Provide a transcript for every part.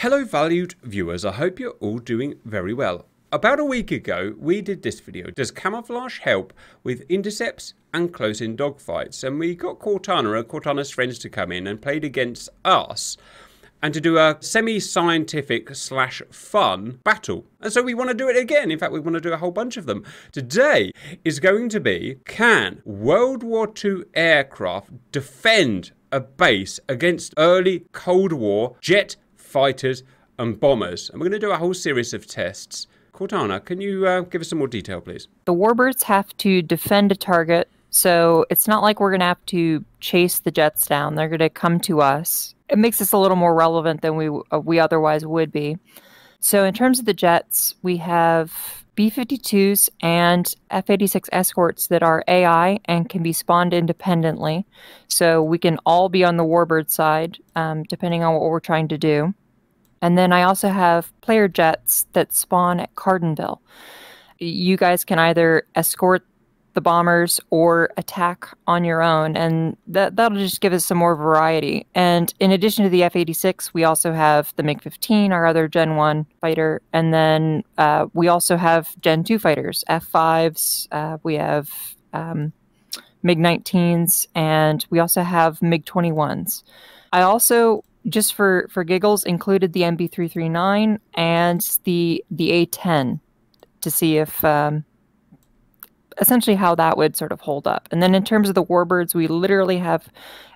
Hello valued viewers, I hope you're all doing very well. About a week ago we did this video, does camouflage help with intercepts and close-in dogfights? And we got Cortana and Cortana's friends to come in and played against us and to do a semi-scientific slash fun battle. And so we want to do it again. In fact, we want to do a whole bunch of them. Today is going to be, can World War II aircraft defend a base against early Cold War jet fighters and bombers? And we're going to do a whole series of tests. Cortana, can you give us some more detail, please? The Warbirds have to defend a target, so it's not like we're going to have to chase the jets down. They're going to come to us. It makes us a little more relevant than we otherwise would be. So in terms of the jets, we have B-52s and F-86 escorts that are AI and can be spawned independently. So we can all be on the Warbird side, depending on what we're trying to do. And then I also have player jets that spawn at Cardinville. You guys can either escort the bombers or attack on your own, and that'll just give us some more variety. And in addition to the F-86, we also have the MiG-15, our other Gen 1 fighter, and then we also have Gen 2 fighters, F-5s, we have MiG-19s, and we also have MiG-21s. I also, just for giggles, included the MB339 and the A10 to see if essentially how that would sort of hold up. And then in terms of the Warbirds, we literally have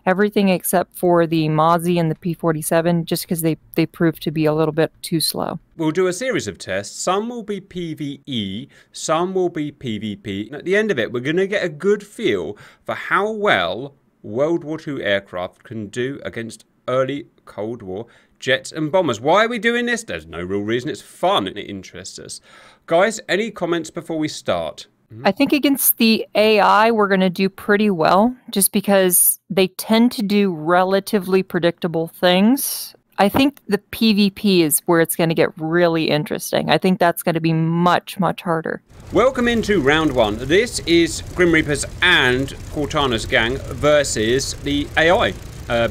everything except for the Mozzie and the P47, just because they prove to be a little bit too slow. We'll do a series of tests. Some will be PvE, some will be PvP. And at the end of it, we're going to get a good feel for how well World War II aircraft can do against early Cold War jets and bombers. Why are we doing this? There's no real reason. It's fun and it interests us. Guys, any comments before we start? I think against the AI, we're going to do pretty well just because they tend to do relatively predictable things. I think the PvP is where it's going to get really interesting. I think that's going to be much, much harder. Welcome into round one. This is Grim Reapers and Cortana's gang versus the AI.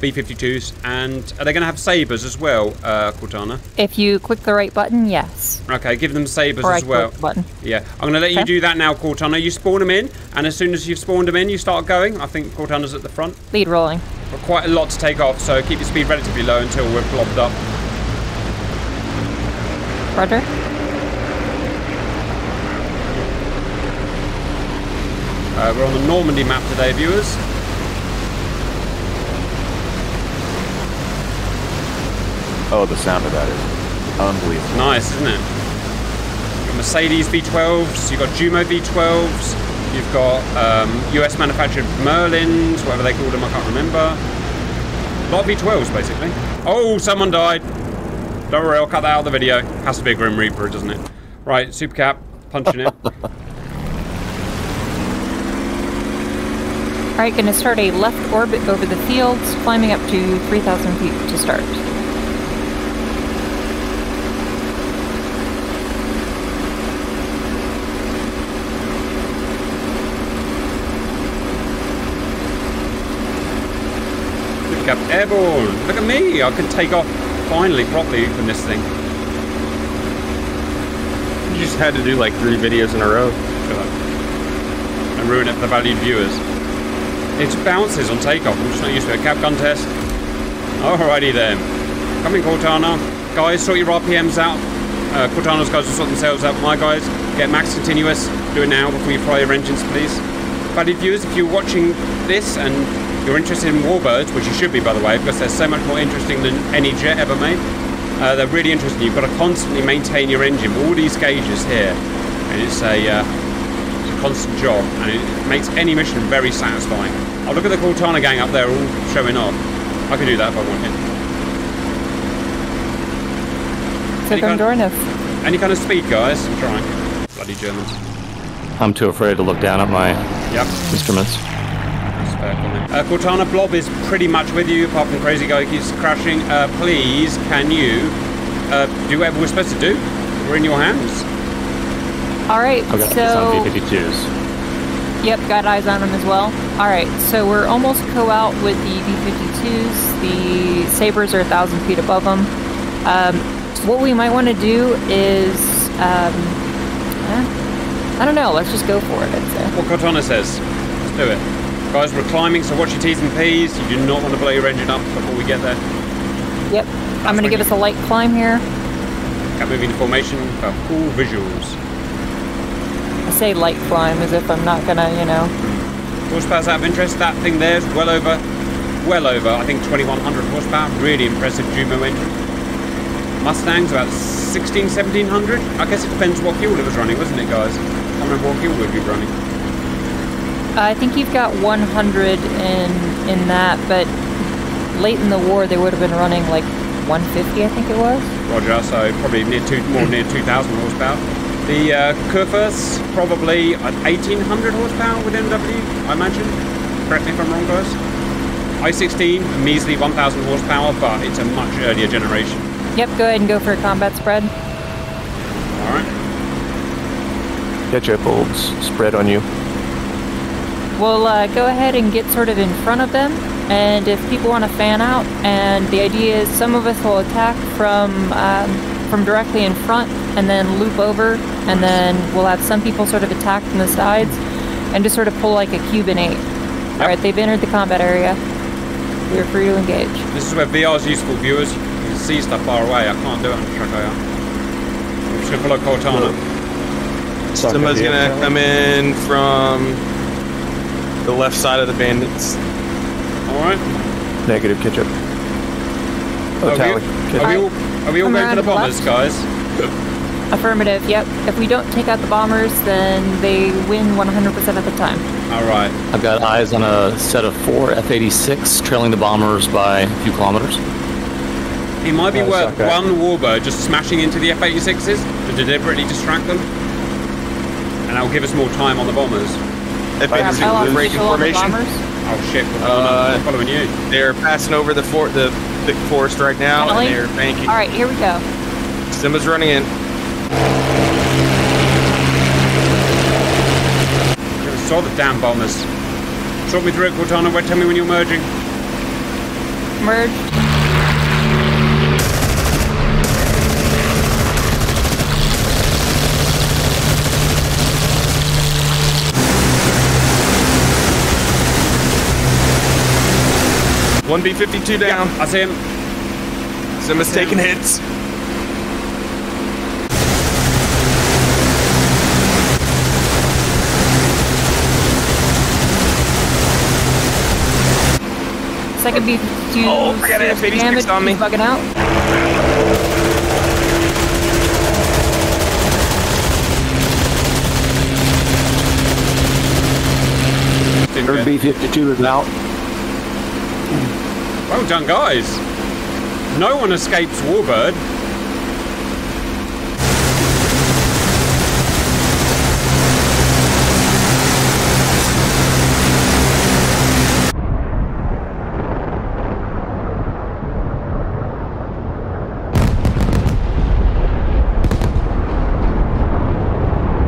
B-52s, and are they going to have sabers as well, Cortana? If you click the right button, yes. Okay, give them sabers as well. Click the button. Yeah, I'm going to let you do that now, Cortana. You spawn them in, and as soon as you've spawned them in, you start going. I think Cortana's at the front. Lead rolling. Got quite a lot to take off, so keep your speed relatively low until we're blobbed up. Roger. We're on the Normandy map today, viewers. Oh, the sound of that is unbelievable. Nice, isn't it? You've got Mercedes V12s, you've got Jumo V12s, you've got US manufactured Merlins, whatever they called them, I can't remember. A lot of V12s, basically. Oh, someone died. Don't worry, I'll cut that out of the video. Has to be a Grim Reaper, doesn't it? Right, Supercap, punching it. Alright, gonna start a left orbit over the fields, climbing up to 3,000 feet to start. Airborne. Look at me, I can take off finally properly from this thing. You just had to do like 3 videos in a row. And ruin it for the valued viewers. It bounces on takeoff, I'm just not used to a cab gun test. Alrighty then. Come in, Cortana. Guys, sort your RPMs out. Cortana's guys will sort themselves out. My guys, get max continuous. Do it now before you fry your engines, please. Valued viewers, if you're watching this and you're interested in Warbirds, which you should be, by the way, because they're so much more interesting than any jet ever made. They're really interesting. You've got to constantly maintain your engine. All these gauges here, and it's a constant job, and it makes any mission very satisfying. Oh, look at the Cortana gang up there, all showing off. I could do that if I wanted. So come join us. Any kind of speed, guys? I'm trying. Bloody Germans. I'm too afraid to look down at my instruments. Cortana, Blob is pretty much with you, apart from Crazy Guy who keeps crashing. Please, can you do whatever we're supposed to do? We're in your hands. Alright, so... I've got eyes on B-52s. Yep, got eyes on them as well. Alright, so we're almost co-out with the B-52s. The sabers are 1,000 feet above them. What we might want to do is, I don't know, let's just go for it. That's what Cortana says. Let's do it. Guys, we're climbing, so watch your T's and P's. You do not want to blow your engine up before we get there. Yep. That's I'm going to give us a light climb here. Got moving formation for cool visuals. I say light climb as if I'm not going to, you know. Horsepower's out of interest. That thing there's well over, I think 2,100 horsepower. Really impressive Jumo engine. Mustang's about 1,700. I guess it depends what fuel it was running, wasn't it, guys? I don't remember what fuel we'd be running. I think you've got 100 in that, but late in the war they would have been running like 150, I think it was. Roger, so probably more near 2,000 horsepower. The Kurfürst, probably at 1,800 horsepower with MW, I imagine. Correct me if I'm wrong, guys. I-16, measly 1,000 horsepower, but it's a much earlier generation. Yep, go ahead and go for a combat spread. All right. Get your bolts spread on you. We'll go ahead and get sort of in front of them, and if people want to fan out, and the idea is some of us will attack from directly in front, and then loop over, and then we'll have some people sort of attack from the sides, and just sort of pull like a Cuban 8. Yep. All right, they've entered the combat area. We're free to engage. This is where VR is useful, viewers. You can see stuff far away. I can't do it on the track IR. I'm just gonna pull up Cortana. Somebody's gonna come in from the left side of the bandits. Alright. Negative, ketchup. Oh, are we all going for the bombers, guys? Affirmative, yep. If we don't take out the bombers, then they win 100% of the time. Alright. I've got eyes on a set of 4 F-86 trailing the bombers by a few kilometers. It might be worth one Warbird just smashing into the F-86s to deliberately distract them. And that'll give us more time on the bombers. Formation. Oh shit! I'm following you. They're passing over the thick forest right now, and they're banking. All right, here we go. Simba's running in. I saw the damn bombers. Talk me through it, Cortana. Tell me when you're merging. Merged. One B-52 down. Yeah, I see him. Simba's taking hits. Second B-52. Oh, I got an F-86 on me. Bugging out. Third B-52 is out. Well done, guys. No one escapes Warbird.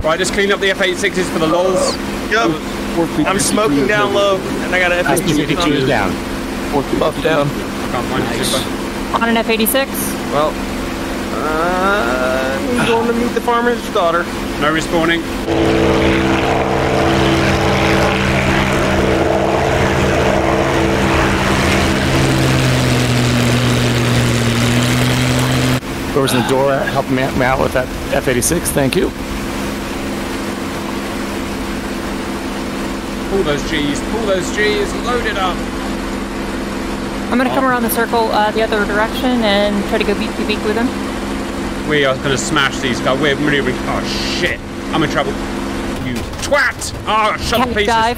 Right, just clean up the F-86s for the lols. Yep. I'm smoking down low, and I got an F-82 down. Buff down. Nice. On an F-86. Well, I'm going to meet the farmer's daughter. No respawning. Whoever's in the door, help me out with that F-86. Thank you. Pull those G's. Pull those G's. Load it up. I'm going to come around the circle the other direction and try to go beak to beak with them. We are going to smash these guys. We're maneuvering. Oh, shit. I'm in trouble. You twat! Oh, shut up, pieces. Dive.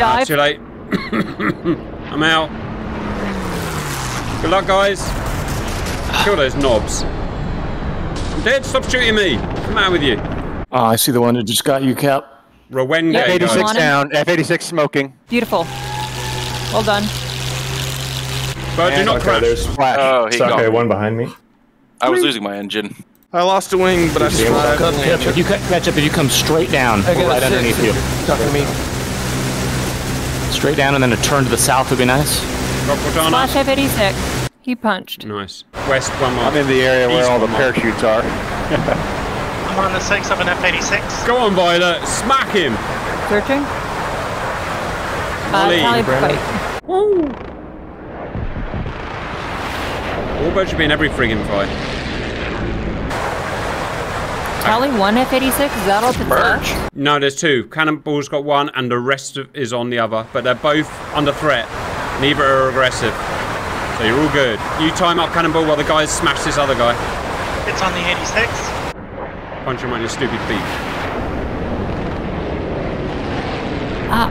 Oh, too late. I'm out. Good luck, guys. Kill those knobs. I'm dead. Stop shooting me. Come out with you. Oh, I see the one that just got you, Cap. Rwenge. Yep, F-86 down. F-86 smoking. Beautiful. Well done. But do not crash. Oh, he got one behind me. I was losing my engine. I lost a wing, but I survived. You catch up and you come straight down, right underneath you. Stuck with me. Straight down and then a turn to the south would be nice. Slash F-86. He punched. Nice. West 1 mile. I'm in the area where all the parachutes are. I'm on the 6 of an F-86. Go on, Violet. Smack him. Searching. Fight. Woo! All boats should be in every friggin' fight. Tally one F-86, is that all the No, there's two. Cannonball's got one and the rest is on the other. But they're both under threat. Neither are aggressive. So you're all good. You time up Cannonball while the guys smash this other guy. It's on the 86. Punch him right in your stupid beak. Ah,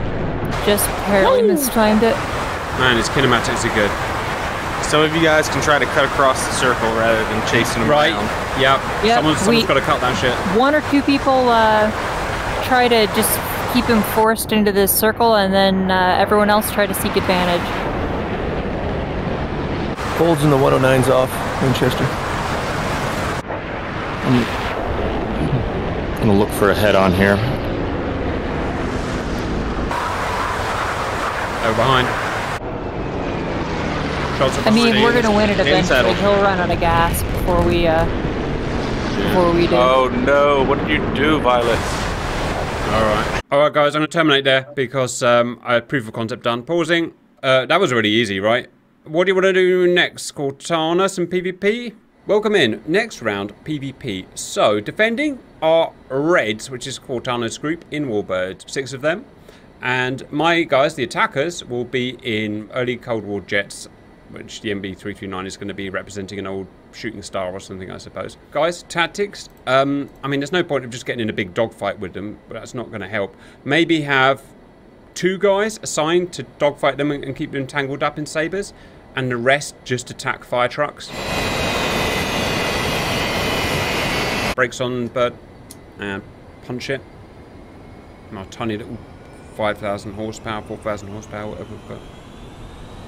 just barely mistimed it. Man, his kinematics are good. Some of you guys can try to cut across the circle rather than chasing them around. Right, yep. Someone's got to cut that shit. One or two people try to just keep him forced into this circle, and then everyone else try to seek advantage. Colds in the 109's off Winchester. I'm gonna look for a head-on here. Oh, behind. I mean, we're gonna win it eventually. He'll run out of gas before we do. Oh no! What did you do, Violet? All right, guys. I'm gonna terminate there because I had proof of concept done. Pausing. That was really easy, right? What do you want to do next? Cortana, some PvP. Welcome in. Next round, PvP. So defending our Reds, which is Cortana's group in Warbirds, 6 of them, and my guys, the attackers, will be in early Cold War jets, which the MB339 is going to be representing an old shooting star or something, I suppose. Guys, tactics. I mean, there's no point of just getting in a big dogfight with them, but that's not going to help. Maybe have two guys assigned to dogfight them and keep them tangled up in sabers, and the rest just attack fire trucks. Brakes on, bird, and punch it. My tiny little 5,000 horsepower, 4,000 horsepower, whatever we've got.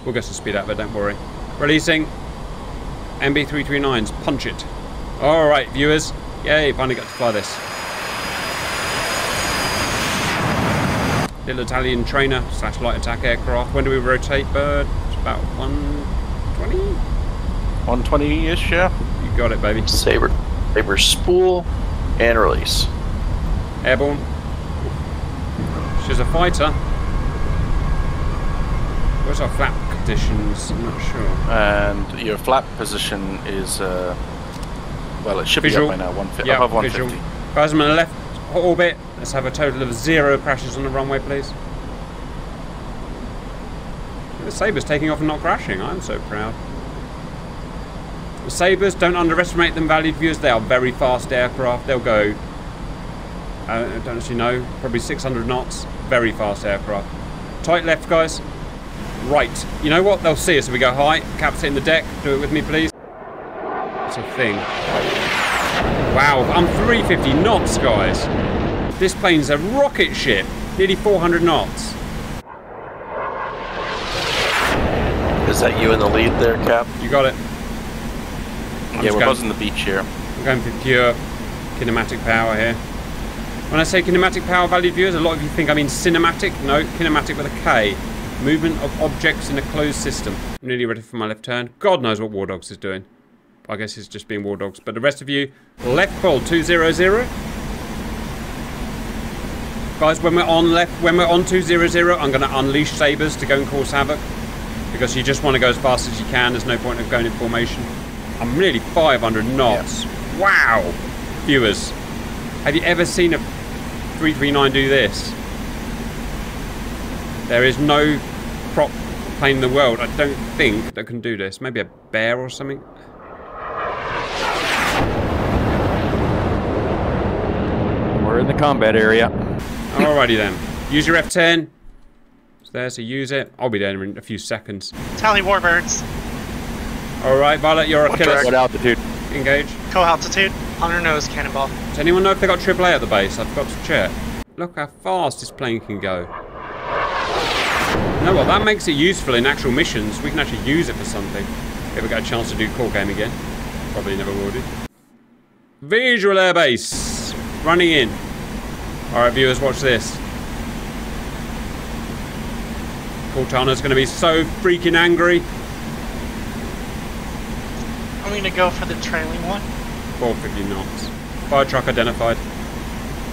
We'll get some speed out of it, don't worry. Releasing MB339s. Punch it. Alright, viewers. Yay, finally got to fly this. Little Italian trainer / light attack aircraft. When do we rotate, bird? It's about 120? 120-ish, yeah. You got it, baby. Saber spool and release. Airborne. She's a fighter. What's our flap conditions? I'm not sure. And your flap position is, well, it should visual. Be up by now, 150. Yep, above 150. Visual. Guys, I'm on the left orbit. Let's have a total of 0 crashes on the runway, please. The Sabre's taking off and not crashing. I'm so proud. The Sabres, don't underestimate them, valued viewers. They are very fast aircraft. They'll go, I don't actually know, probably 600 knots. Very fast aircraft. Tight left, guys. Right, you know what? They'll see us if we go high. Cap's hitting the deck. Do it with me, please. That's a thing. Wow, I'm 350 knots, guys. This plane's a rocket ship. Nearly 400 knots. Is that you in the lead there, Cap? You got it. Yeah, we're buzzing the beach here. I'm going for pure kinematic power here. When I say kinematic power, valued viewers, a lot of you think I mean cinematic. No, kinematic with a K. Movement of objects in a closed system. I'm nearly ready for my left turn. God knows what War Dogs is doing. I guess it's just being War Dogs. But the rest of you, left fold 200. Guys, when we're on left, when we're on 200, I'm going to unleash sabers to go and cause havoc. Because you just want to go as fast as you can. There's no point of going in formation. I'm nearly 500 knots. Yeah. Wow. Viewers, have you ever seen a 339 do this? There is no prop plane in the world, I don't think, that can do this. Maybe a bear or something? We're in the combat area. Alrighty then. Use your F10. It's there, so use it. I'll be there in a few seconds. Tally Warbirds. Alright, Violet, you're a killer. What altitude? Engage. Co-altitude. On her nose, cannonball. Does anyone know if they got AAA at the base? I forgot to check. Look how fast this plane can go. No, well, that makes it useful in actual missions. We can actually use it for something. If we ever get a chance to do core game again. Probably never will do. Visual airbase. Running in. Alright, viewers, watch this. Cortana's going to be so freaking angry. I'm going to go for the trailing one. 450 knots. Fire truck identified.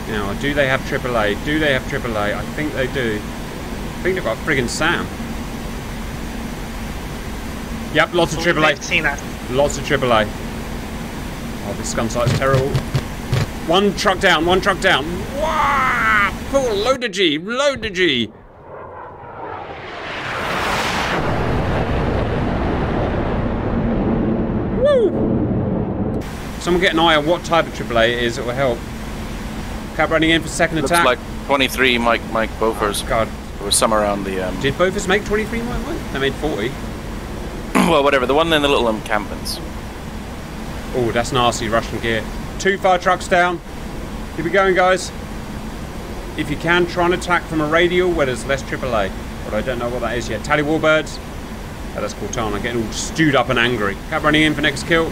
Now, do they have AAA? Do they have AAA? I think they do. I think they've got a friggin' SAM. Yep, lots of AAA. Seen that. Lots of AAA. Oh, this scum site's terrible. One truck down, one truck down. Wow! Cool, load the G, load the G. Woo! Someone get an eye on what type of AAA it is, it will help. Cap running in for second attack. Looks like 23 Mike Bofors. Oh, God. It was somewhere around the... Did Bofors make 23 Mike? They made 40. Well, whatever. The one in the little encampments. Oh, that's nasty Russian gear. Two fire trucks down. Keep it going, guys. If you can, try and attack from a radial where there's less AAA. But I don't know what that is yet. Tally Warbirds. Oh, that's Cortana getting all stewed up and angry. Cap running in for next kill.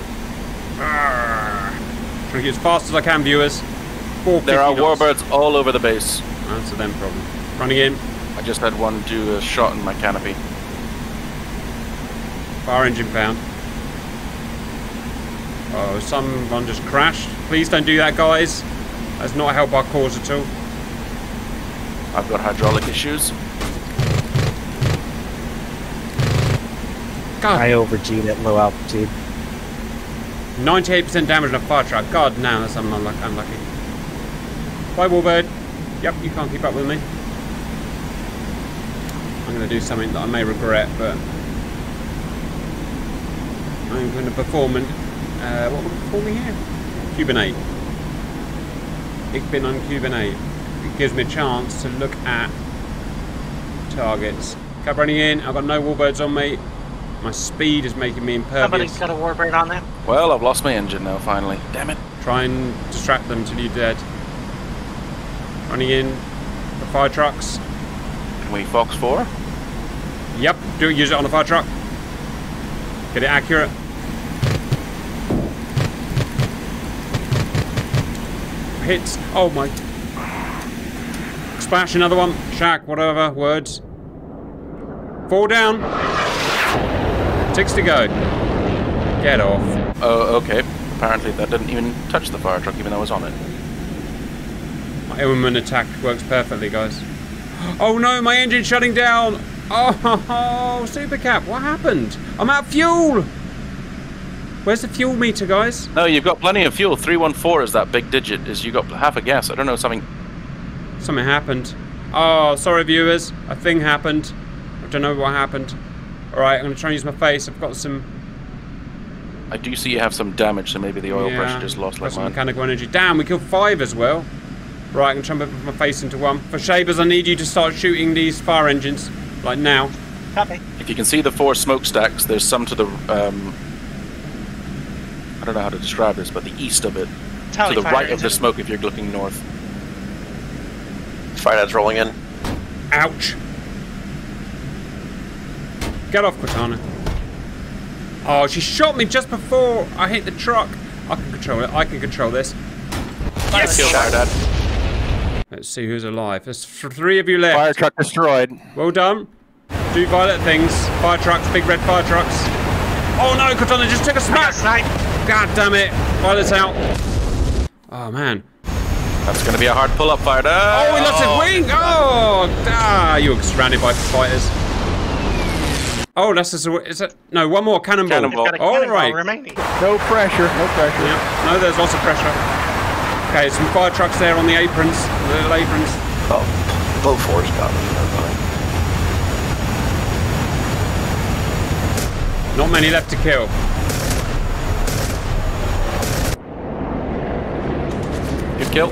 Trying to get as fast as I can, viewers. There are Warbirds all over the base. That's a them problem. Running in. I just had one do a shot in my canopy. Fire engine found. Oh, someone just crashed. Please don't do that, guys. That's not help our cause at all. I've got hydraulic issues. God. I over-G'd at low altitude. 98% damage on a fire truck. God, now that's unlucky. Bye, Warbird. Yep, you can't keep up with me. I'm going to do something that I may regret, but... I'm going to perform an... what am I performing here? Cubanate. Ich bin on Cubanate. It gives me a chance to look at targets. Cab running in. I've got no Warbirds on me. My speed is making me impervious. Somebody's got a Warbird on them. Well, I've lost my engine now, finally. Damn it. Try and distract them till you're dead. Running in the fire trucks. Can we Fox 4? Yep, do use it on the fire truck. Get it accurate. Hits. Oh my. Splash, another one. Shack, whatever, words. Fall down. 6 to go. Get off. Oh, okay. Apparently that didn't even touch the fire truck, even though it was on it. My airman attack works perfectly, guys. Oh no, my engine's shutting down! Oh, Supercap, what happened? I'm out of fuel! Where's the fuel meter, guys? No, you've got plenty of fuel. 314 is that big digit. Is you got half a gas. I don't know, something happened. Oh, sorry, viewers. A thing happened. I don't know what happened. Alright, I'm going to try and use my face. I've got some... I do see you have some damage, so maybe the oil pressure just lost like mine. Mechanical energy. Damn, we killed 5 as well. Right, I'm trying to put my face into one. For Shavers, I need you to start shooting these fire engines, like now. Copy. If you can see the 4 smokestacks, there's some to the, I don't know how to describe this, but the east of it. Tally to the right engine. Of the smoke if you're looking north. Firehead's rolling in. Ouch. Get off, Cortana. Oh, she shot me just before I hit the truck. I can control it, I can control this. Yes! Yes. Let's see who's alive. There's 3 of you left. Fire truck destroyed. Well done. Do violent things. Fire trucks, big red fire trucks. Oh no, Cortana just took a smack! God damn it. Violet's out. Oh man. That's going to be a hard pull up, fire. Oh, he lost his wing! Oh, you were surrounded by fighters. Oh, that's just a... Is that, no, one more. Cannonball. Alright. No pressure. No pressure. Yep. No, there's lots of pressure. Okay, some fire trucks there on the aprons, the little aprons. Oh, Bofors got them. Not many left to kill. Good kill.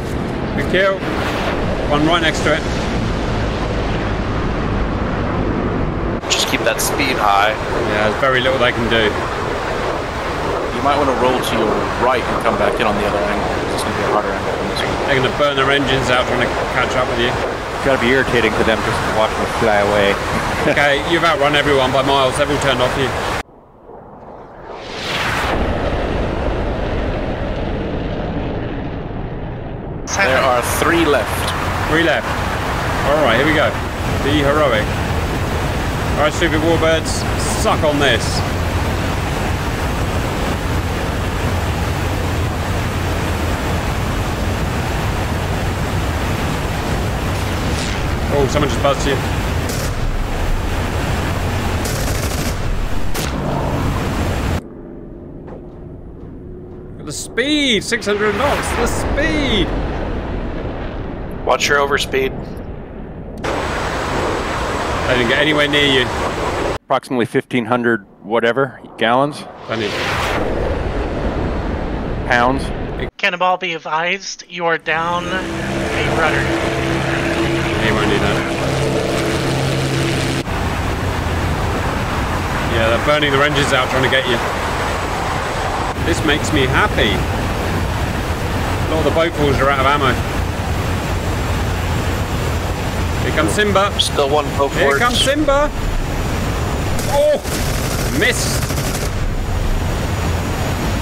Good kill. One right next to it. Just keep that speed high. Yeah, there's very little they can do. You might want to roll to your right and come back in on the other angle. They're going to burn their engines out trying to catch up with you. It's got to be irritating to them just to watch them fly away. Okay, you've outrun everyone by miles. They've all turned off you. There are 3 left. 3 left. Alright, here we go. Be heroic. Alright, stupid Warbirds, suck on this. Oh, someone just buzzed you. The speed, 600 knots. The speed. Watch your overspeed. I didn't get anywhere near you. Approximately 1,500 whatever gallons. Funny. Pounds. Cannonball be advised. You are down a rudder. Anyone do that? Yeah, they're burning their engines out trying to get you. This makes me happy. All the Bofors are out of ammo. Here comes Simba. Still one Bofors. Here comes Simba. Oh, miss.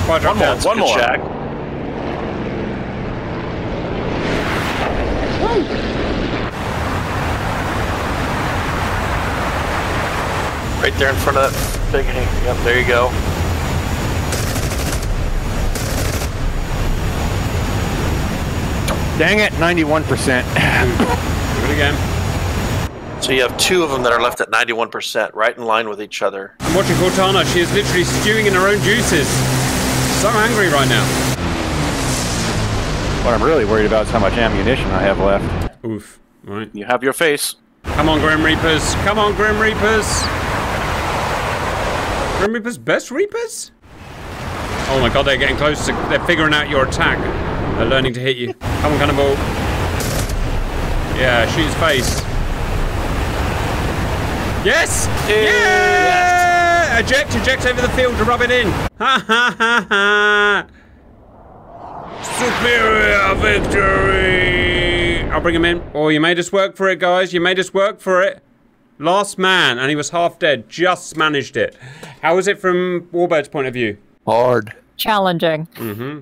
One more. One more. Jack. Right there in front of that big thing. Yep, there you go. Dang it, 91%. Do it again. So you have two of them that are left at 91%, right in line with each other. I'm watching Cortana. She is literally stewing in her own juices. So angry right now. What I'm really worried about is how much ammunition I have left. Oof. All right. You have your face. Come on, Grim Reapers. Come on, Grim Reapers. Grim Reapers, best Reapers? Oh my god, they're getting close. They're figuring out your attack. They're learning to hit you. Come on, Cannonball. Yeah, shoot his face. Yes! Yeah! Eject, eject over the field to rub it in. Ha ha ha ha! Superior victory! I'll bring him in. Oh, you made us work for it, guys. You made us work for it. Last man, and he was half dead. Just managed it. How was it from Warbird's point of view? Hard. Challenging. Mm-hmm.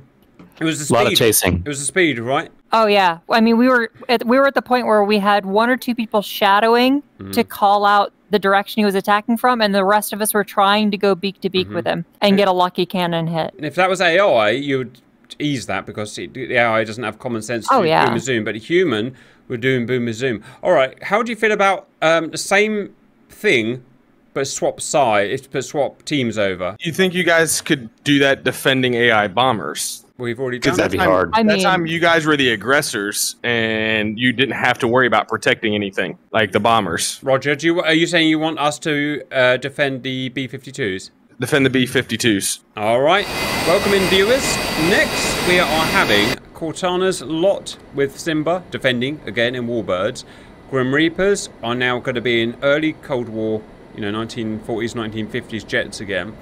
It was the speed. A lot of chasing. It was the speed, right? Oh yeah. I mean, we were at the point where we had one or two people shadowing to call out the direction he was attacking from, and the rest of us were trying to go beak to beak with him and get a lucky cannon hit. And if that was AI, you would ease that because the AI doesn't have common sense to do boomer zoom, but a human were doing boomer zoom. All right. How do you feel about the same thing? But swap side, but swap teams over. You think you guys could do that defending AI bombers? We've already done that. That'd be hard. I mean, that time you guys were the aggressors, and you didn't have to worry about protecting anything, like the bombers. Roger, do you, are you saying you want us to defend the B-52s? Defend the B-52s. All right. Welcome in, viewers. Next, we are having Cortana's lot with Simba defending, again, in Warbirds. Grim Reapers are now going to be in early Cold War, you know, 1940s, 1950s jets again.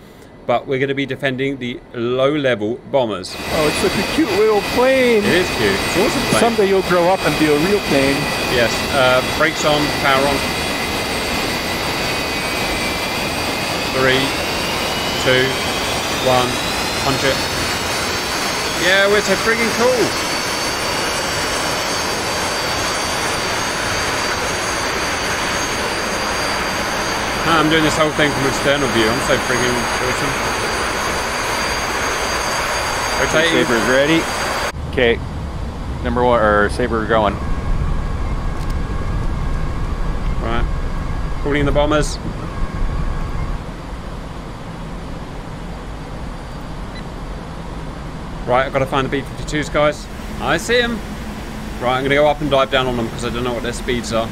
But we're going to be defending the low-level bombers. Oh, it's such a cute little plane. It is cute. It's an awesome plane. Someday you'll grow up and be a real plane. Yes. Brakes on. Power on. 3, 2, 1. Punch it. Yeah, we're so friggin' cool. I'm doing this whole thing from external view. I'm so friggin' awesome. Okay, Saber's ready. Okay, number one, or Saber going. Right, calling the bombers. Right, I've got to find the B-52s, guys. I see them. Right, I'm gonna go up and dive down on them because I don't know what their speeds are.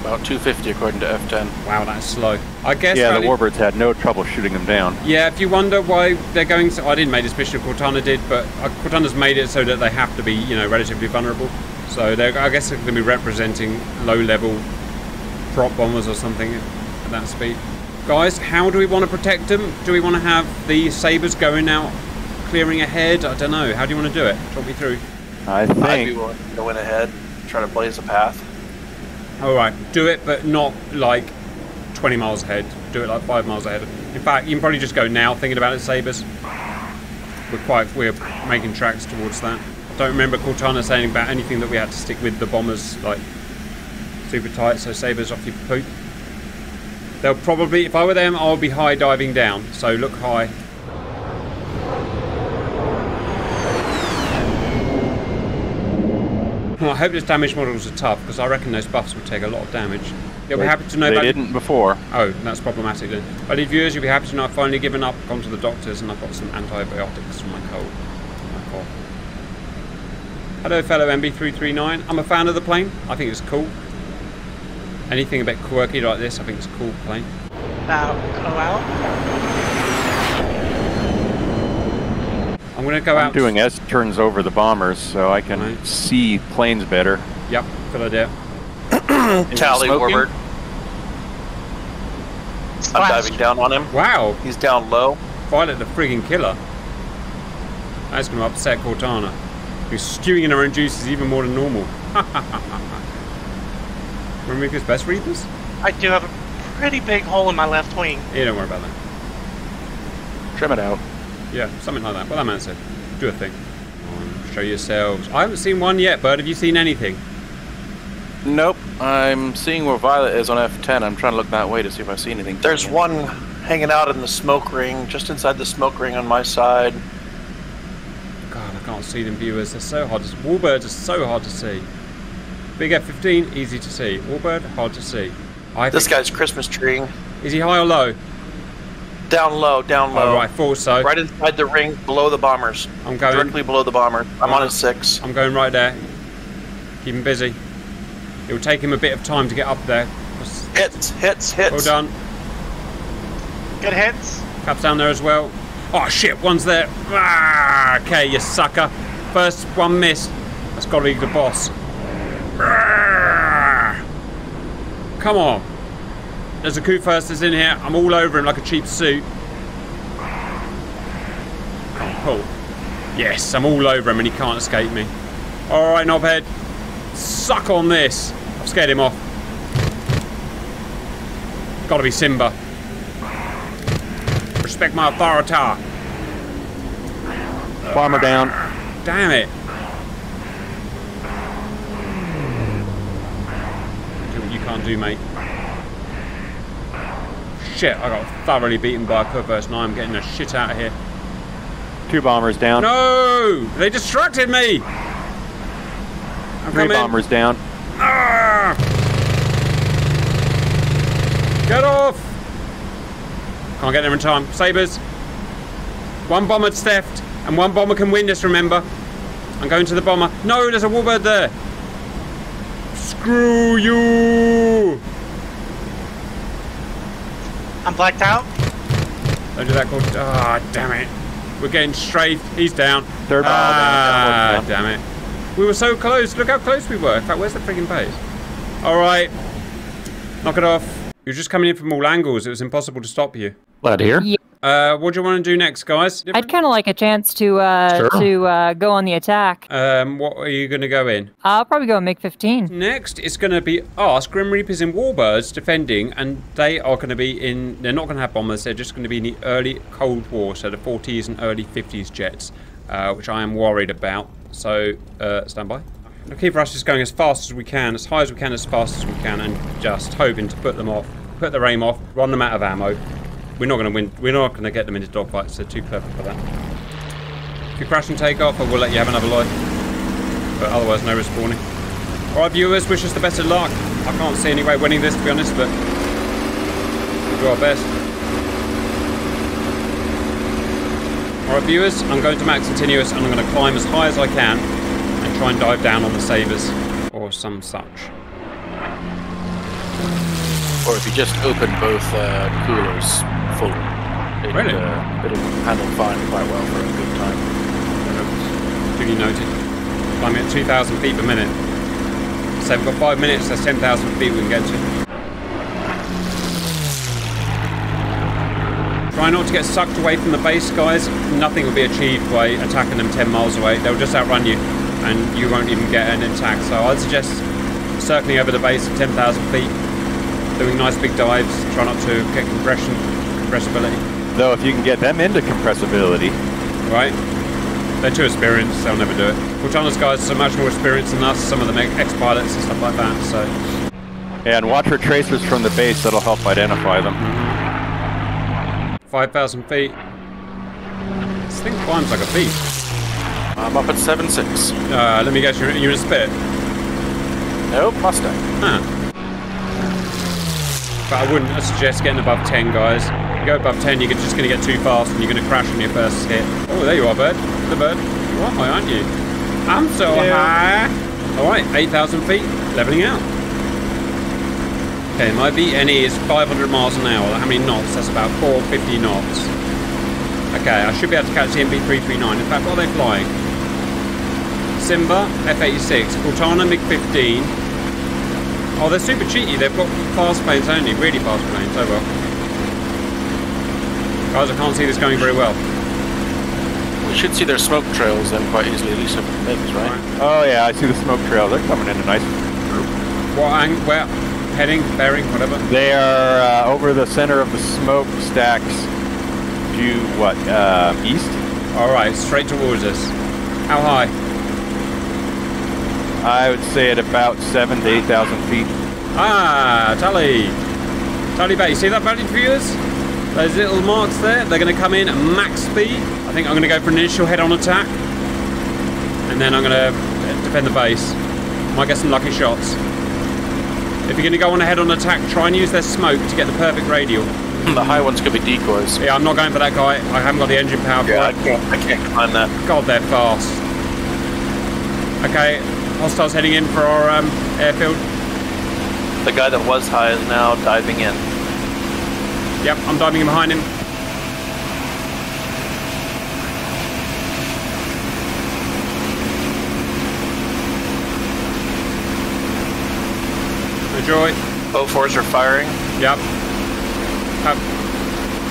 About 250 according to F10. Wow, that's slow. I guess. Yeah, the Warbirds had no trouble shooting them down. Yeah, if you wonder why they're going, so I didn't make this mission. Cortana did, but Cortana's made it so that they have to be, you know, relatively vulnerable. So they're, I guess, they're going to be representing low-level prop bombers or something at that speed. Guys, how do we want to protect them? Do we want to have the sabers going out, clearing ahead? I don't know. How do you want to do it? Talk me through. I think I'd be willing to go in ahead, try to blaze a path. All right, do it, but not like 20 miles ahead. Do it like 5 miles ahead. In fact, you can probably just go now, thinking about it, Sabres. We're making tracks towards that. I don't remember Cortana saying about anything that we had to stick with the bombers, like super tight, so Sabres off your poop. They'll probably, if I were them, I'll be high diving down, so look high. Well, I hope those damage models are tough, because I reckon those buffs will take a lot of damage. You'll be happy to know they didn't before. Oh, that's problematic then. But if viewers, you'll be happy to know I've finally given up, gone to the doctors, and I've got some antibiotics for my cold. Hello fellow MB339, I'm a fan of the plane, I think it's cool. Anything a bit quirky like this, I think it's a cool plane. Now, allow? I'm going to go out... I'm doing S-turns over the bombers so I can see planes better. Yep, good idea. Tally Warbird. I'm diving down on him. Wow. He's down low. Violet the friggin' killer. That's going to upset Cortana. We're stewing in our own juices even more than normal. Remember's best reapers? I do have a pretty big hole in my left wing. Yeah, don't worry about that. Trim it out. Yeah, something like that. Well, that man said, do a thing. Show yourselves. I haven't seen one yet, Bird. Have you seen anything? Nope. I'm seeing where Violet is on F10. I'm trying to look that way to see if I see anything. There's one hanging out in the smoke ring, just inside the smoke ring on my side. God, I can't see them, viewers. They're so hard to see. Warbirds are so hard to see. Big F-15, easy to see. Warbird, hard to see. This guy's Christmas treeing. Is he high or low? Down low, down low. Oh, right, full so. Right inside the ring, below the bombers. I'm going. Directly below the bomber. I'm on a 6. I'm going right there. Keep him busy. It will take him a bit of time to get up there. Hits, hits, hits. Well done. Good hits. Caps down there as well. Oh shit, one's there. Ah, okay, you sucker. First one missed. That's gotta be the boss. Ah, come on. There's a Kurfürst that's in here. I'm all over him like a cheap suit. Cool. Yes, I'm all over him and he can't escape me. Alright, knobhead. Suck on this. I've scared him off. Gotta be Simba. Respect my authority. Bomber down. Damn it. Do what you can't do, mate. Shit, I got thoroughly beaten by a Kurfürst. Now I'm getting the shit out of here. Two bombers down. No! They distracted me! Three bombers down. Ah! Get off! Can't get there in time. Sabres. One bomber theft, and one bomber can win this, remember. I'm going to the bomber. No, there's a Warbird there. Screw you. I'm blacked out. Don't do that, Gordon. Ah, damn it. We're getting strafed. He's down. Third bomber down. Ah, damn it. We were so close. Look how close we were. In fact, where's the friggin' base? All right. Knock it off. You were just coming in from all angles. It was impossible to stop you. Glad to hear. Yeah. What do you want to do next, guys? I'd kind of like a chance to go on the attack. What are you going to go in? I'll probably go MiG-15. Next, it's going to be us, Grim Reapers and Warbirds defending, and they are going to be in... They're not going to have bombers. They're just going to be in the early Cold War, so the 40s and early 50s jets, which I am worried about. So, stand by. The key for us is going as fast as we can, as high as we can, as fast as we can, and just hoping to put them off, put their aim off, run them out of ammo. We're not going to win. We're not going to get them into dogfights. They're too clever for that. If you crash and take off, I will let you have another life. But otherwise, no respawning. All right, viewers, wish us the best of luck. I can't see any way winning this, to be honest, but we'll do our best. All right, viewers, I'm going to max continuous, and I'm going to climb as high as I can. Try and dive down on the sabers or some such. Or if you just open both coolers full, it'll handle fine quite well for a good time. Duly noted. Climbing at 2,000 feet per minute. So we've got 5 minutes, that's 10,000 feet we can get to. Try not to get sucked away from the base, guys. Nothing will be achieved by attacking them 10 miles away. They'll just outrun you. And you won't even get an attack. So I'd suggest circling over the base at 10,000 feet, doing nice big dives, try not to get compressibility. Though if you can get them into compressibility. Right. They're too experienced, they'll never do it. Cortana's guys are much more experienced than us, some of them ex-pilots and stuff like that, so. And watch for tracers from the base, that'll help identify them. 5,000 feet. This thing climbs like a beast. I'm up at 7.6. Let me guess, you're in a spit. Nope, Mustang. Huh. But I wouldn't suggest getting above 10, guys. If you go above 10, you're just going to get too fast and you're going to crash on your first hit. Oh, there you are, bird. The bird. You're high, aren't you? I'm so high. All right, 8,000 feet, leveling out. Okay, my VNE is 500 miles an hour. How many knots? That's about 450 knots. Okay, I should be able to catch the MB339. In fact, what are they flying? Simba, F-86, Cortana, MiG-15. Oh, they're super cheaty. They've got fast planes only, really fast planes. Oh well. Guys, I can't see this going very well. We should see their smoke trails then quite easily, at least some things, right? Oh yeah, I see the smoke trail. They're coming in a nice group. Where? Heading, bearing, whatever? They are over the center of the smoke stacks due, what, east? Alright, straight towards us. How high? I would say at about 7,000 to 8,000 feet. Ah, Tully! Tully Bay, you see that value viewers? Those little marks there, they're going to come in at max speed. I think I'm going to go for an initial head-on attack. And then I'm going to defend the base. Might get some lucky shots. If you're going to go on a head-on attack, try and use their smoke to get the perfect radial. The high ones could be decoys. Yeah, I'm not going for that guy. I haven't got the engine power for it. I can't climb that. God, they're fast. Okay. Hostiles heading in for our airfield. The guy that was high is now diving in. Yep, I'm diving in behind him. Enjoy. Bofors are firing. Yep.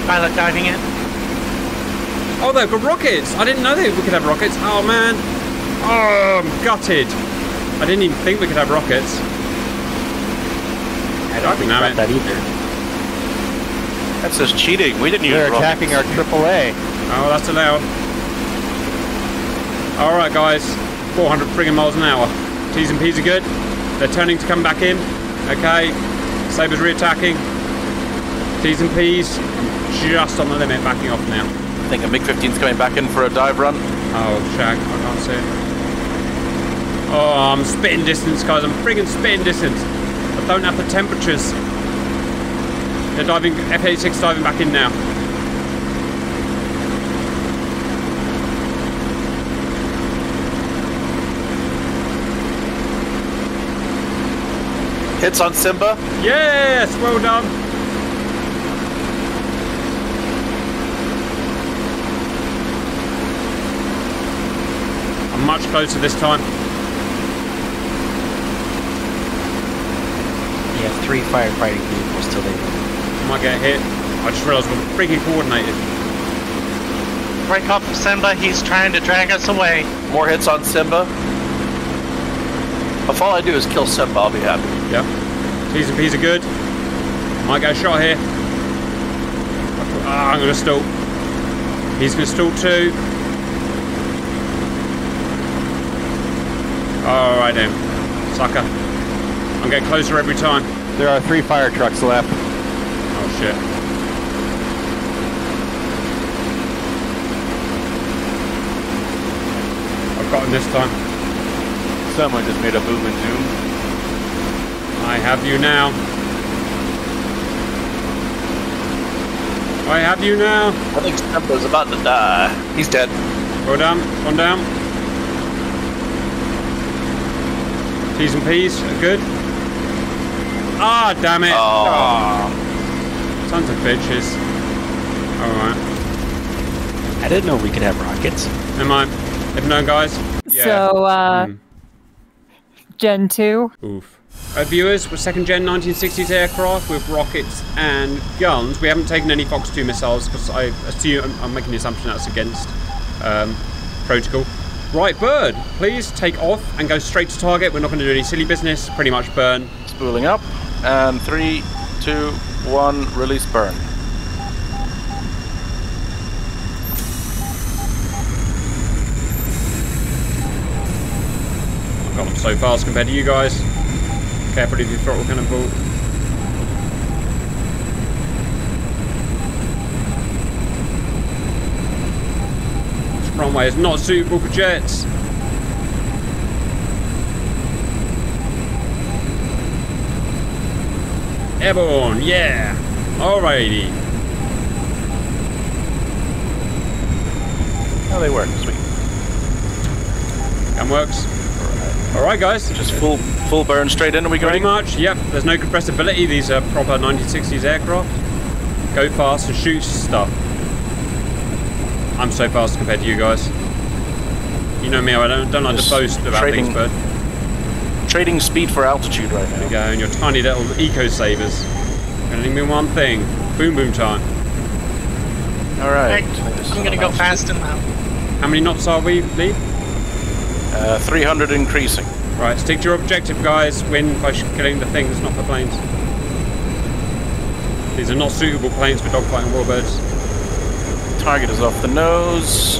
Pilot diving in. Oh, they've got rockets. I didn't know that we could have rockets. Oh, man. Oh, I'm gutted. I didn't even think we could have rockets. I don't think about that either. That's just cheating. We didn't use rockets. They're attacking our AAA. Oh, that's allowed. All right, guys. 400 friggin' miles an hour. T's and P's are good. They're turning to come back in. Okay. Sabre's reattacking. T's and P's. Just on the limit, backing off now. I think a MiG-15's coming back in for a dive run. Oh, shag. I can't see it. Oh, I'm spitting distance, guys. I'm friggin' spitting distance. I don't have the temperatures. They're diving, F-86 diving back in now. Hits on Simba? Yes, well done. I'm much closer this time. 3 firefighting vehicles till they might get hit. I just realised we're freaking coordinated. Break up Simba, he's trying to drag us away. More hits on Simba. If all I do is kill Simba, I'll be happy. Yeah. T's and P's are good. Might get a shot here. Ah, I'm going to stall. He's going to stall too. Alright then. Sucker. I'm getting closer every time. There are 3 fire trucks left. Oh shit. I've got him this time. Someone just made a boom and zoom. I have you now. I have you now. I think Stamper's about to die. He's dead. Go down, come down. T's and P's are good. Ah, oh, damn it! Oh. Sons of bitches. Alright. I didn't know we could have rockets. Never mind. If known, guys. Yeah. So, Gen 2. Oof. Right, viewers, we're second gen 1960s aircraft with rockets and guns. We haven't taken any Fox 2 missiles because I assume I'm making the assumption that's against protocol. Right, bird, please take off and go straight to target. We're not going to do any silly business. Pretty much burn. Spooling up. And 3, 2, 1, release burn. I've got them so fast compared to you guys. Careful if you throttle cannonball. This runway is not suitable for jets. airborne, yeah! Alrighty. How they work, sweet. Gun works. Alright guys. Just full burn straight in, are we going? Pretty much, yep. There's no compressibility, these are proper 1960s aircraft. Go fast and shoot stuff. I'm so fast compared to you guys. You know me, I don't like to boast about things, but... Trading speed for altitude right now. There you go, and your tiny little eco-savers. Gonna leave me one thing. Boom boom time. Alright. I'm gonna go faster now. How many knots are we, Lee? 300 increasing. Right, stick to your objective, guys. Win by killing the things, not the planes. These are not suitable planes for dogfighting warbirds. Target is off the nose.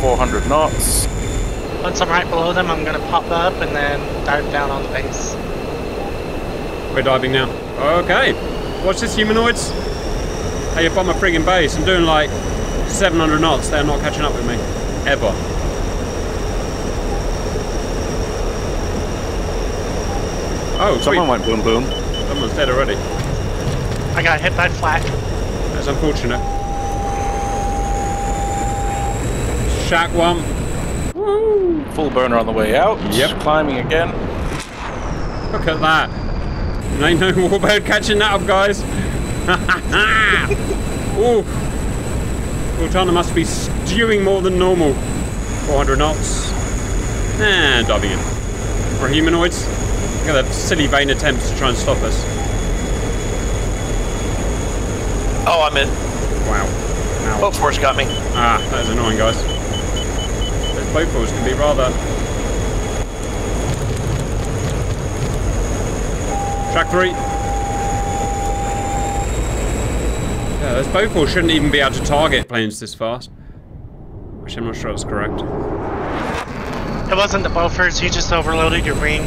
400 knots. Once I'm right below them, I'm going to pop up and then dive down on the base. We're diving now. Okay. Watch this, humanoids. Hey, you're by my friggin' base. I'm doing like 700 knots. They're not catching up with me. Ever. Oh, someone went boom boom. Someone's dead already. I got hit by flak. That's unfortunate. Shack one. Woo! Full burner on the way out. Yep. Climbing again. Look at that. There ain't no warbird catching that up, guys. Ooh. Cortana must be stewing more than normal. 400 knots. And diving in. For humanoids. Look at the silly vain attempts to try and stop us. Oh, I'm in. Wow. Bofors got me. Ah, that is annoying, guys. Bofors can be rather... Track 3. Yeah, those Bofors shouldn't even be able to target planes this fast. Which I'm not sure that's correct. It wasn't the Bofors, you just overloaded your wing.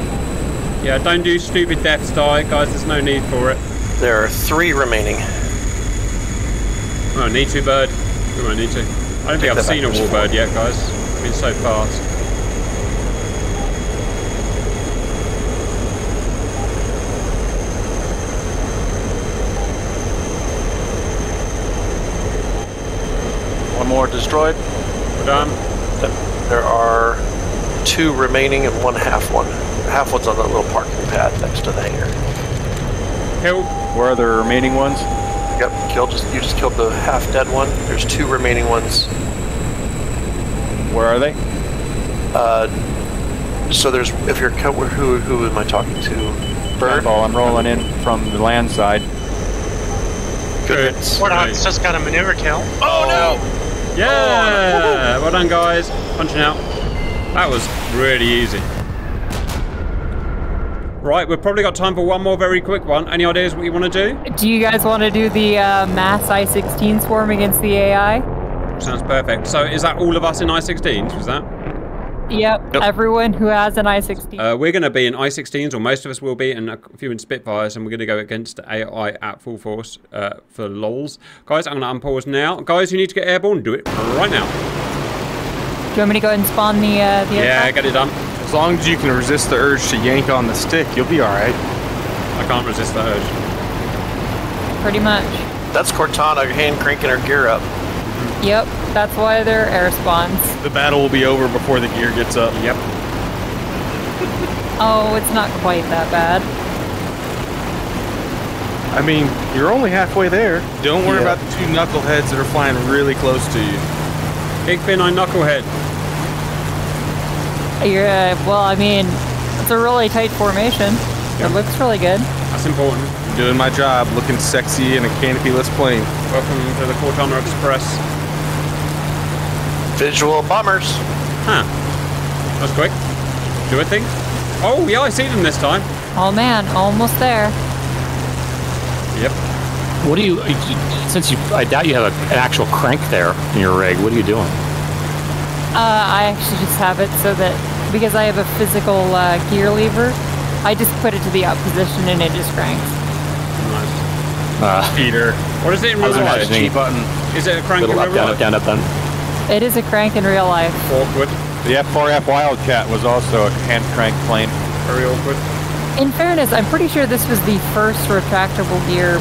Yeah, don't do stupid Death Star, guys, there's no need for it. There are 3 remaining. Oh, need to, bird. We won't need to. I don't think I've seen a warbird yet, guys. Been so fast. One more destroyed. We're done. There are 2 remaining and one half one. Half one's on that little parking pad next to the hangar. Kill. Where are the remaining ones? Yep, kill. You just killed the half dead one. There's 2 remaining ones. Where are they? So there's, if you're, who am I talking to? Bird? Cardinville, I'm rolling in from the land side. Good. Wardog's just got a maneuver kill. Oh no! Yeah! Oh, well done guys. Punching out. That was really easy. Right, we've probably got time for one more very quick one. Any ideas what you want to do? Do you guys want to do the mass I-16 swarm against the AI? Sounds perfect. So is that all of us in I-16s, was that? Yep, everyone who has an I-16. We're going to be in I-16s, or most of us will be, and a few in Spitfires, and we're going to go against AI at full force for lols. Guys, I'm going to unpause now. Guys, you need to get airborne, do it right now. Do you want me to go ahead and spawn the aircraft? Yeah, get it done. As long as you can resist the urge to yank on the stick, you'll be alright. I can't resist the urge. Pretty much. That's Cortana hand cranking her gear up. Yep, that's why they're air spawns. The battle will be over before the gear gets up. Yep. Oh, it's not quite that bad. I mean, you're only halfway there. Don't worry about the 2 knuckleheads that are flying really close to you. Big fin on knucklehead. You're, well, I mean, it's a really tight formation. Yep. It looks really good. That's important. Doing my job, looking sexy in a canopyless plane. Welcome to the Cortana Express. Visual bombers. Huh. That was quick. Do a thing. Oh, yeah, I see them this time. Oh, man. Almost there. Yep. What do you... Since you... I doubt you have an actual crank there in your rig. What are you doing? I actually just have it so that... Because I have a physical gear lever, I just put it to the up position and it just cranks. Peter. What is it in real life? Is it a crank in real life? Up, down, up, down. It is a crank in real life. Awkward. The F4F Wildcat was also a hand crank plane. Very awkward. in fairness, I'm pretty sure this was the first retractable gear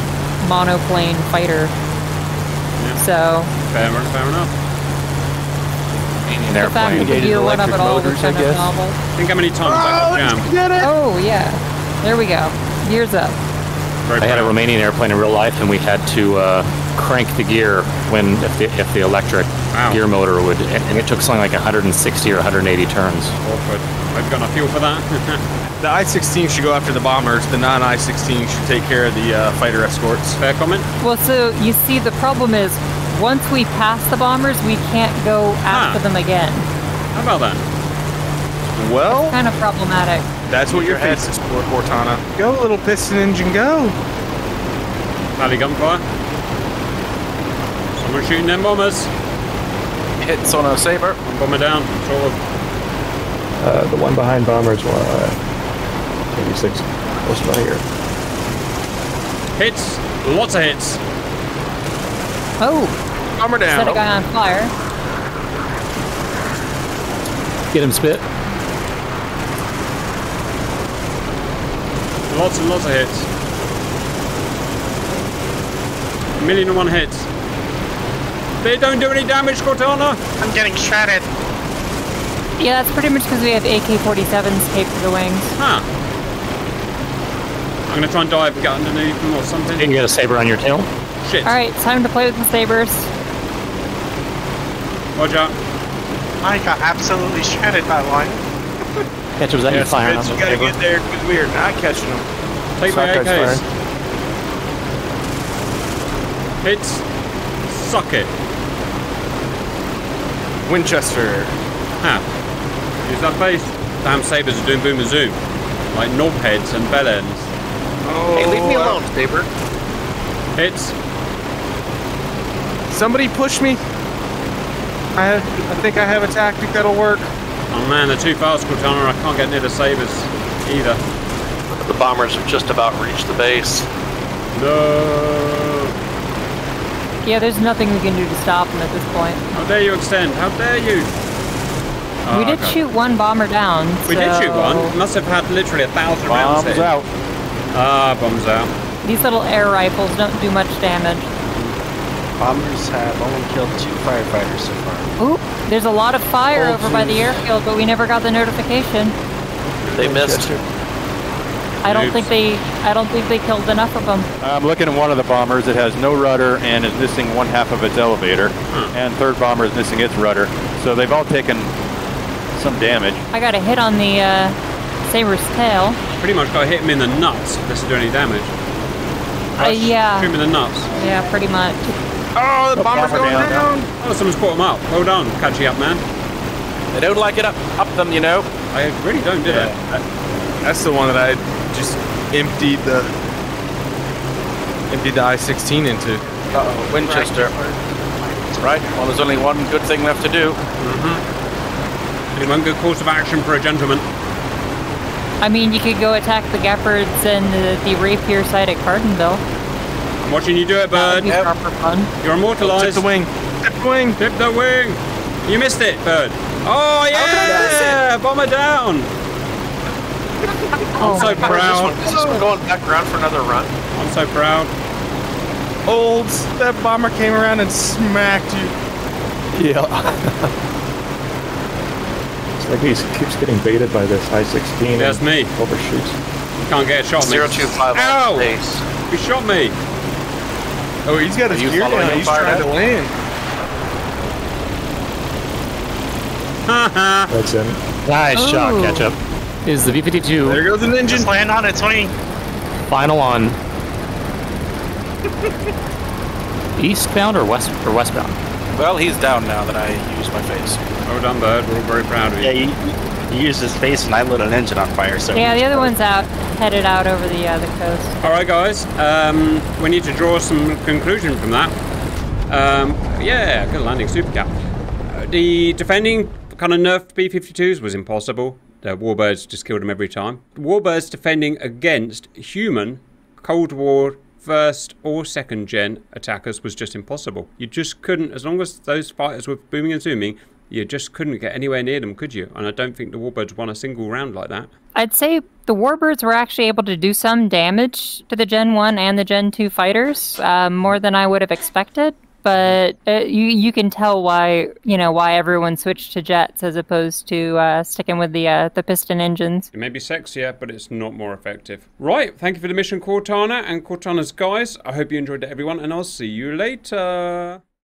monoplane fighter. Yeah. So. Fair enough. The fact that you one up at all was kind of novel. Think how many tons I could jam. Oh, yeah. There we go. Gears up. I had a Romanian airplane in real life, and we had to crank the gear when if the electric gear motor would, and it took something like 160 or 180 turns. Awkward. I've got a feel for that. The I-16 should go after the bombers. The non-I-16 should take care of the fighter escorts. Fair comment? Well, so you see, the problem is, once we pass the bombers, we can't go after them again. How about that? Well, that's kind of problematic. That's what your head is for, Cortana. Go, little piston engine, go. Alley gunfire. Someone shooting them bombers. Hits on a saber. One bomber down. The one behind bombers was 86. What's right here? Hits. Lots of hits. Oh. Bomber down. Set a guy on fire. Get him spit. Lots and lots of hits. 1,000,001 hits. They don't do any damage, Cortana. I'm getting shot at. Yeah, that's pretty much because we have AK-47s taped to the wings. Huh. I'm gonna try and dive and get underneath them or something. Didn't you get a saber on your tail? Shit. Alright, time to play with the sabers. Watch out. I got absolutely shredded by one. Catcher, was that your fire? You gotta get there because we are not catching them. Take my AKs. Hits. Suck it. Winchester. Huh. Use that face. Damn sabers are doing boom and zoom. Like knob heads and bell ends. Oh, hey, leave me alone, saber. Hits. Somebody push me. I think I have a tactic that'll work. Oh man, they're too fast, Cortana. I can't get near the sabers either. The bombers have just about reached the base. No. Yeah, there's nothing we can do to stop them at this point. How dare you extend? How dare you? Oh, we did shoot one bomber down. We did shoot one. Must have had literally 1,000 rounds. Bombs out. Ah, bombs out. These little air rifles don't do much damage. Bombers have only killed 2 firefighters so far. Ooh, there's a lot of fire over by the airfield, but we never got the notification. They missed. I don't think they killed enough of them. I'm looking at one of the bombers. It has no rudder and is missing 1/2 of its elevator, and third bomber is missing its rudder. So they've all taken some damage. I got a hit on the saber's tail. Pretty much got to hit him in the nuts if this is doing any damage. Yeah. Shoot him in the nuts. Yeah, pretty much. Oh, the bomber's going down! Oh, someone's caught him up. Well done, catching up, man. They don't like it up them, you know. I really don't, do it? That's the one that I just emptied the I-16 into. Uh-oh, Winchester. Right. Well, there's only one good thing left to do. Mm-hmm. Only one good course of action for a gentleman. I mean, you could go attack the Gepards and the Rapier side at Cardinville. I'm watching you do it, bird. Yep. You're immortalized. Tip the wing. Tip the wing. Tip the wing. You missed it, bird. Oh, yeah. Bomber down. I'm so proud. Is this one going back around for another run? I'm so proud. Olds, that bomber came around and smacked you. Yeah. It's like he keeps getting baited by this I-16. That's me. Overshoots. You can't get a shot, man. 025. Ow! He shot me. Oh, he's got his gear down. He's trying to land. That's him. Nice shot, Ketchup. Is the B-52. There goes an engine. Just land on its wing. Final on. Eastbound or westbound? Well, he's down now that I used my face. Well done, bud. We're very proud of you. Yeah, you used his face and I lit an engine on fire. So yeah, the other one's out. Headed out over the coast. All right, guys. We need to draw some conclusion from that. Yeah, good landing, super cap. The defending kind of nerfed B-52s was impossible. The Warbirds just killed them every time. Warbirds defending against human Cold War first or second gen attackers was just impossible. You just couldn't, as long as those fighters were booming and zooming, you just couldn't get anywhere near them, could you? And I don't think the Warbirds won a single round like that. I'd say the Warbirds were actually able to do some damage to the Gen 1 and the Gen 2 fighters, more than I would have expected. But you can tell why, you know, why everyone switched to jets as opposed to sticking with the piston engines. It may be sexier, but it's not more effective. Right, thank you for the mission, Cortana and Cortana's guys. I hope you enjoyed it, everyone, and I'll see you later.